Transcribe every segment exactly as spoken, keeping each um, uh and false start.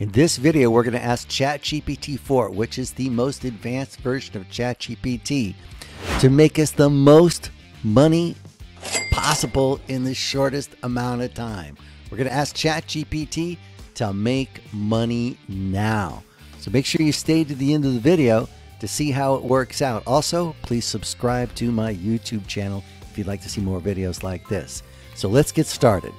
In this video, we're going to ask ChatGPT four, which is the most advanced version of ChatGPT, to make us the most money possible in the shortest amount of time. We're going to ask ChatGPT to make money now. So make sure you stay to the end of the video to see how it works out. Also, please subscribe to my YouTube channel if you'd like to see more videos like this. So let's get started.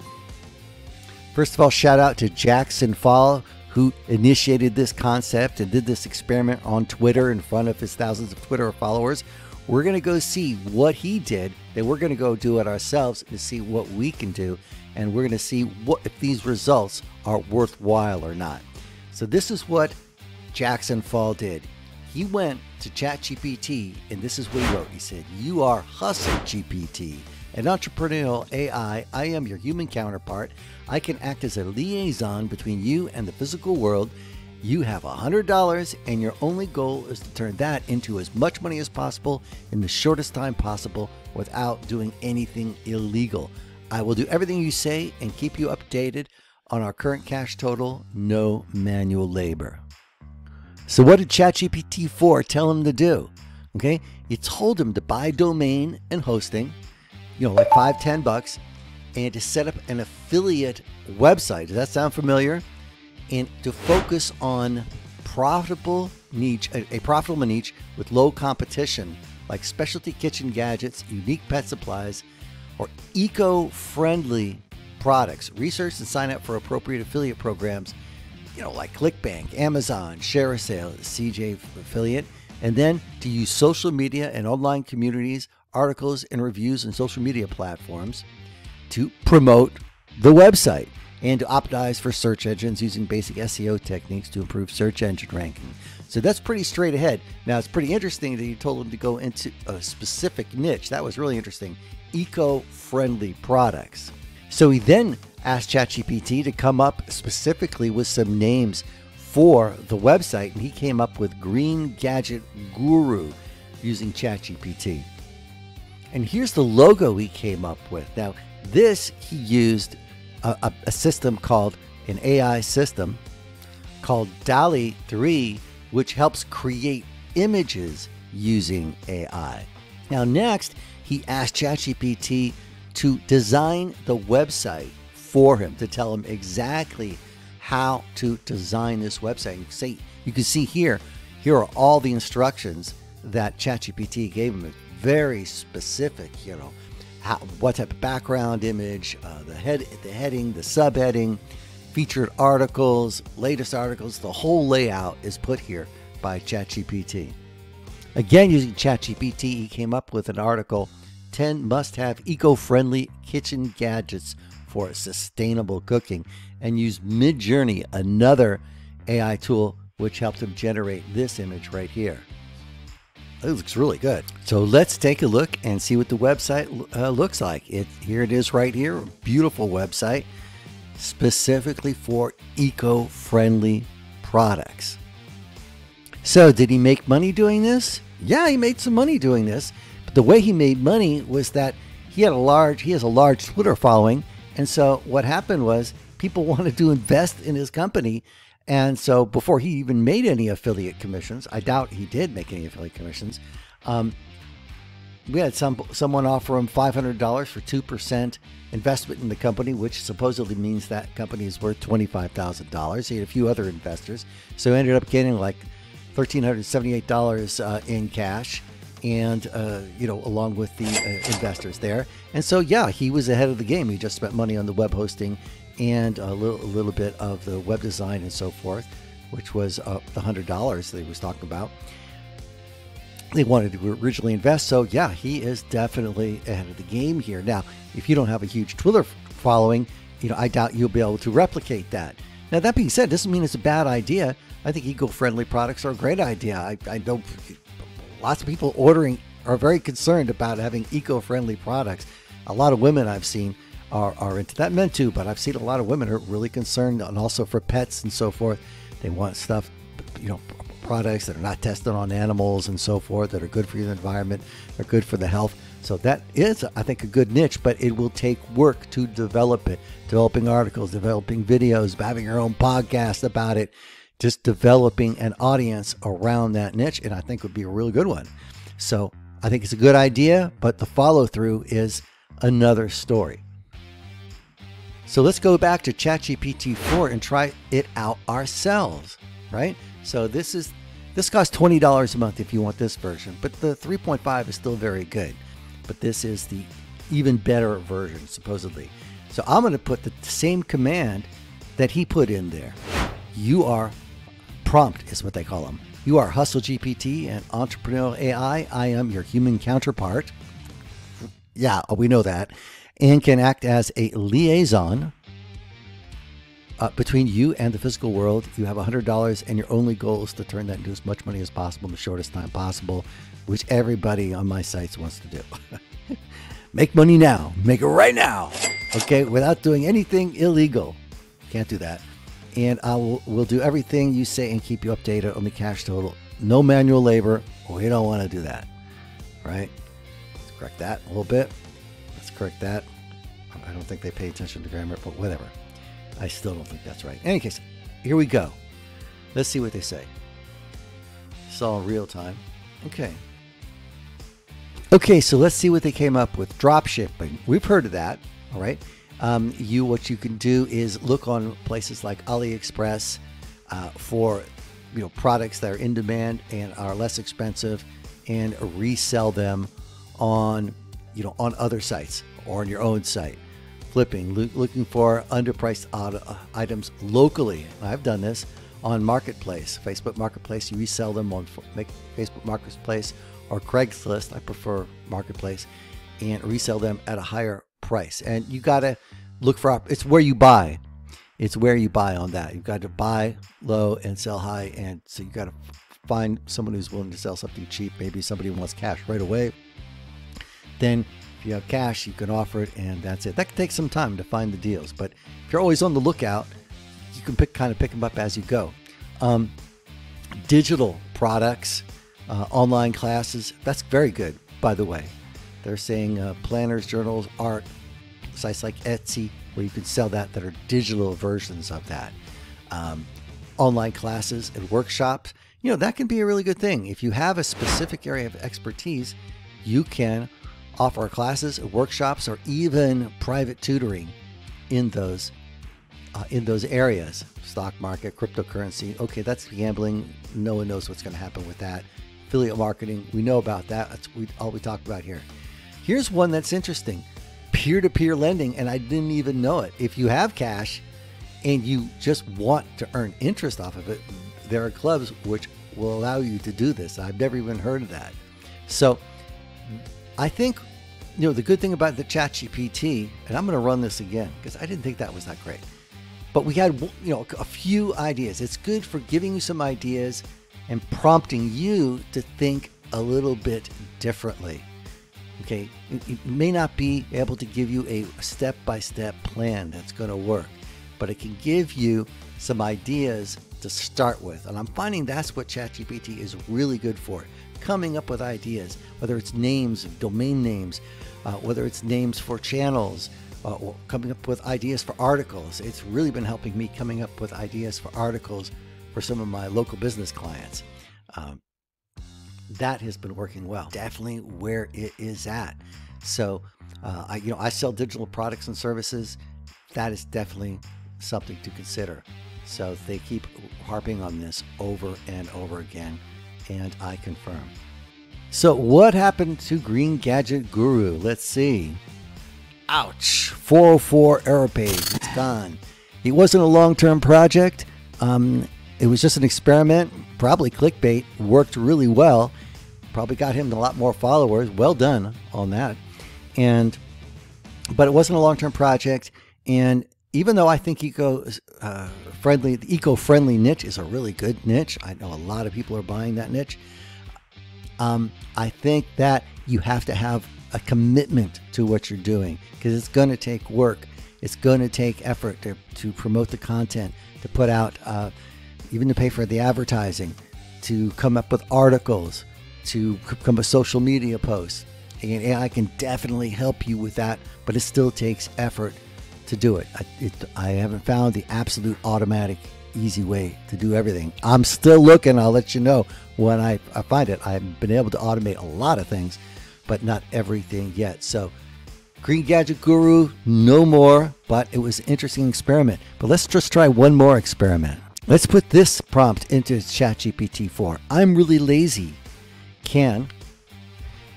First of all, shout out to Jackson Fall, who initiated this concept and did this experiment on Twitter in front of his thousands of Twitter followers. We're going to go see what he did, then we're going to go do it ourselves to see what we can do, and we're going to see what if these results are worthwhile or not. So this is what Jackson Fall did. He went to ChatGPT, and this is what he wrote. He said, "You are Hustle G P T, an entrepreneurial A I. I am your human counterpart. I can act as a liaison between you and the physical world. You have one hundred dollars, and your only goal is to turn that into as much money as possible in the shortest time possible without doing anything illegal. I will do everything you say and keep you updated on our current cash total. No manual labor." So what did ChatGPT four tell him to do? Okay, it told him to buy domain and hosting, you know, like five, ten bucks, and to set up an affiliate website. Does that sound familiar? And to focus on profitable niche, a profitable niche with low competition, like specialty kitchen gadgets, unique pet supplies, or eco-friendly products. Research and sign up for appropriate affiliate programs, you know, like ClickBank, Amazon, ShareASale, C J Affiliate, and then to use social media and online communities, articles and reviews and social media platforms to promote the website, and to optimize for search engines using basic S E O techniques to improve search engine ranking. So that's pretty straight ahead. Now, it's pretty interesting that you told them to go into a specific niche. That was really interesting. Eco-friendly products. So he then asked ChatGPT to come up specifically with some names for the website, and he came up with Green Gadget Guru using ChatGPT. And here's the logo he came up with. Now, this he used a, a system called an A I system called DALL-E three, which helps create images using A I. Now, next, he asked ChatGPT to design the website for him, to tell him exactly how to design this website. You can see, you can see here, here are all the instructions that ChatGPT gave him. Very specific, you know, how, what type of background image, uh, the head, the heading, the subheading, featured articles, latest articles. The whole layout is put here by ChatGPT. Again, using ChatGPT, he came up with an article: ten must-have eco-friendly kitchen gadgets for sustainable cooking, and used Midjourney, another A I tool, which helped him generate this image right here. It looks really good. So let's take a look and see what the website uh, looks like. It here it is right here. Beautiful website specifically for eco-friendly products. So did he make money doing this? Yeah, he made some money doing this. But the way he made money was that he had a large he has a large Twitter following. And so what happened was people wanted to invest in his company. And so before he even made any affiliate commissions, I doubt he did make any affiliate commissions. Um, we had some someone offer him five hundred dollars for two percent investment in the company, which supposedly means that company is worth twenty-five thousand dollars. He had a few other investors. So he ended up getting like one thousand three hundred seventy-eight dollars uh, in cash, and uh, you know, along with the uh, investors there. And so, yeah, he was ahead of the game. He just spent money on the web hosting and a little, a little bit of the web design and so forth, which was uh, the one hundred dollars that he was talking about. They wanted to originally invest. So, yeah, he is definitely ahead of the game here. Now, if you don't have a huge Twitter following, you know, I doubt you'll be able to replicate that. Now, that being said, doesn't mean it's a bad idea. I think eco-friendly products are a great idea. I, I don't... Lots of people ordering are very concerned about having eco-friendly products. A lot of women I've seen are, are into that. Men too, but I've seen a lot of women are really concerned, and also for pets and so forth. They want stuff, you know, products that are not tested on animals and so forth, that are good for the environment, are good for the health. So that is, I think, a good niche, but it will take work to develop it. Developing articles, developing videos, having your own podcast about it, just developing an audience around that niche, and I think would be a really good one. So I think it's a good idea, but the follow through is another story. So let's go back to ChatGPT four and try it out ourselves, right? So this is this costs twenty dollars a month if you want this version, but the three point five is still very good. But this is the even better version, supposedly. So I'm going to put the same command that he put in there. You are prompt is what they call them. You are Hustle G P T and Entrepreneurial A I. I am your human counterpart. Yeah, we know that. And can act as a liaison uh, between you and the physical world. You have one hundred dollars and your only goal is to turn that into as much money as possible in the shortest time possible, which everybody on my sites wants to do. Make money now. Make it right now. Okay, without doing anything illegal. Can't do that. And I will will do everything you say and keep you updated on the cash total. No manual labor. We don't want to do that, right? Let's correct that a little bit. Correct that. I don't think they pay attention to grammar, but whatever. I still don't think that's right. In any case, here we go. Let's see what they say. It's all real time. Okay. Okay, so let's see what they came up with. Drop shipping. We've heard of that. All right. Um, you, what you can do is look on places like AliExpress uh, for you know products that are in demand and are less expensive, and resell them on. You know, on other sites or on your own site. Flipping, lo looking for underpriced auto items locally. I've done this on Marketplace, Facebook Marketplace. You resell them on make Facebook Marketplace or Craigslist. I prefer Marketplace, and resell them at a higher price. And you gotta look for, it's where you buy. It's where you buy on that. You've got to buy low and sell high. And so you gotta find someone who's willing to sell something cheap. Maybe somebody wants cash right away. Then if you have cash, you can offer it, and that's it. That can take some time to find the deals, but if you're always on the lookout, you can pick kind of pick them up as you go. Um, digital products, uh, online classes, that's very good, by the way. They're saying uh, planners, journals, art, sites like Etsy, where you can sell that, that are digital versions of that. Um, online classes and workshops, you know, that can be a really good thing. If you have a specific area of expertise, you can offer classes, workshops, or even private tutoring in those uh, in those areas. Stock market, cryptocurrency. Okay, that's gambling. No one knows what's going to happen with that. Affiliate marketing. We know about that. That's we, all we talk about here. Here's one that's interesting. Peer-to-peer lending, and I didn't even know it. If you have cash and you just want to earn interest off of it, there are clubs which will allow you to do this. I've never even heard of that. So I think, you know, the good thing about the ChatGPT, and I'm going to run this again because I didn't think that was that great, but we had, you know, a few ideas. It's good for giving you some ideas and prompting you to think a little bit differently. Okay. It, it may not be able to give you a step-by-step plan that's going to work, but it can give you some ideas to start with. And I'm finding that's what ChatGPT is really good for. Coming up with ideas, whether it's names, domain names, uh, whether it's names for channels, uh, or coming up with ideas for articles. It's really been helping me coming up with ideas for articles for some of my local business clients. Um, that has been working well. Definitely where it is at. So, uh, I, you know, I sell digital products and services. That is definitely something to consider. So they keep harping on this over and over again. And I confirm. So what happened to Green Gadget Guru? Let's see. Ouch. four oh four error page. It's gone. It wasn't a long-term project. Um, it was just an experiment. Probably clickbait. Worked really well. Probably got him a lot more followers. Well done on that. And but it wasn't a long-term project. And even though I think eco uh, friendly, the eco-friendly niche is a really good niche. I know a lot of people are buying that niche. Um, I think that you have to have a commitment to what you're doing because it's going to take work. It's going to take effort to, to promote the content, to put out, uh, even to pay for the advertising, to come up with articles, to come up with social media posts, Again, A I can definitely help you with that, but it still takes effort to do it. I, it, I haven't found the absolute automatic easy way to do everything. I'm still looking. I'll let you know when I, I find it. I've been able to automate a lot of things, but not everything yet. So Green Gadget Guru, no more, but it was an interesting experiment. But let's just try one more experiment. Let's put this prompt into ChatGPT four. I'm really lazy. Can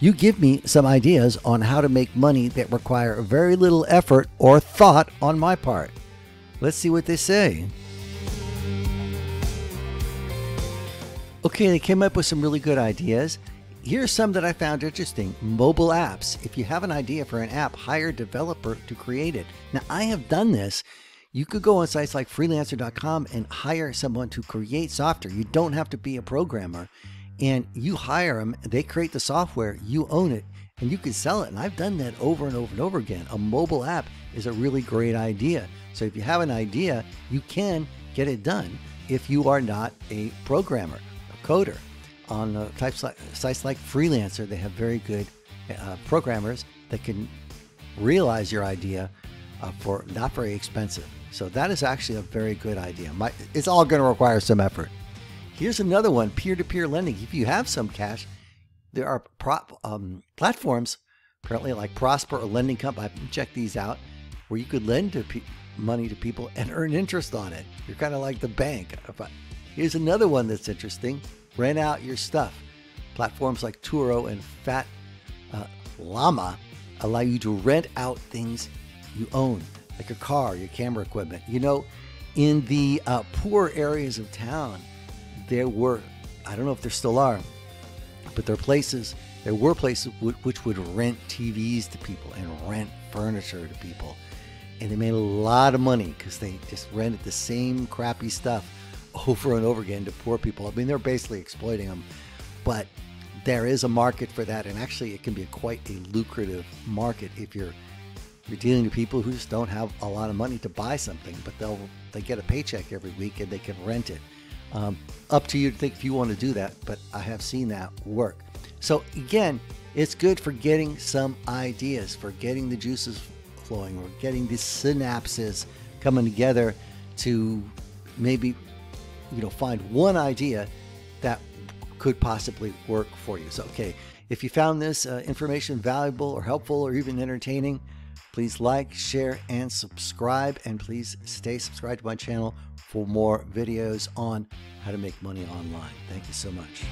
you give me some ideas on how to make money that require very little effort or thought on my part? Let's see what they say. Okay, they came up with some really good ideas. Here's some that I found interesting. Mobile apps. If you have an idea for an app, hire a developer to create it. Now, I have done this. You could go on sites like freelancer dot com and hire someone to create software. You don't have to be a programmer. And you hire them, they create the software, you own it, and you can sell it. And I've done that over and over and over again. A mobile app is a really great idea. So if you have an idea, you can get it done if you are not a programmer, a coder. On uh, types like, sites like Freelancer, they have very good uh, programmers that can realize your idea uh, for not very expensive. So that is actually a very good idea. My, it's all going to require some effort. Here's another one, peer-to-peer lending. If you have some cash, there are prop, um, platforms, apparently like Prosper or Lending Club, I've checked these out, where you could lend to pe money to people and earn interest on it. You're kind of like the bank. Here's another one that's interesting. Rent out your stuff. Platforms like Turo and Fat uh, Llama allow you to rent out things you own, like your car, your camera equipment. You know, in the uh, poor areas of town, there were, I don't know if there still are, but there are places, there were places which would rent T Vs to people and rent furniture to people. And they made a lot of money because they just rented the same crappy stuff over and over again to poor people. I mean, they're basically exploiting them, but there is a market for that, and actually it can be quite a lucrative market if you're you're dealing with people who just don't have a lot of money to buy something, but they'll they get a paycheck every week and they can rent it. Um, up to you to think if you want to do that, but I have seen that work. So again, it's good for getting some ideas, for getting the juices flowing, or getting the synapses coming together to maybe, you know, find one idea that could possibly work for you. So, okay, if you found this uh, information valuable or helpful or even entertaining, please like, share, and subscribe. And please stay subscribed to my channel for more videos on how to make money online. Thank you so much.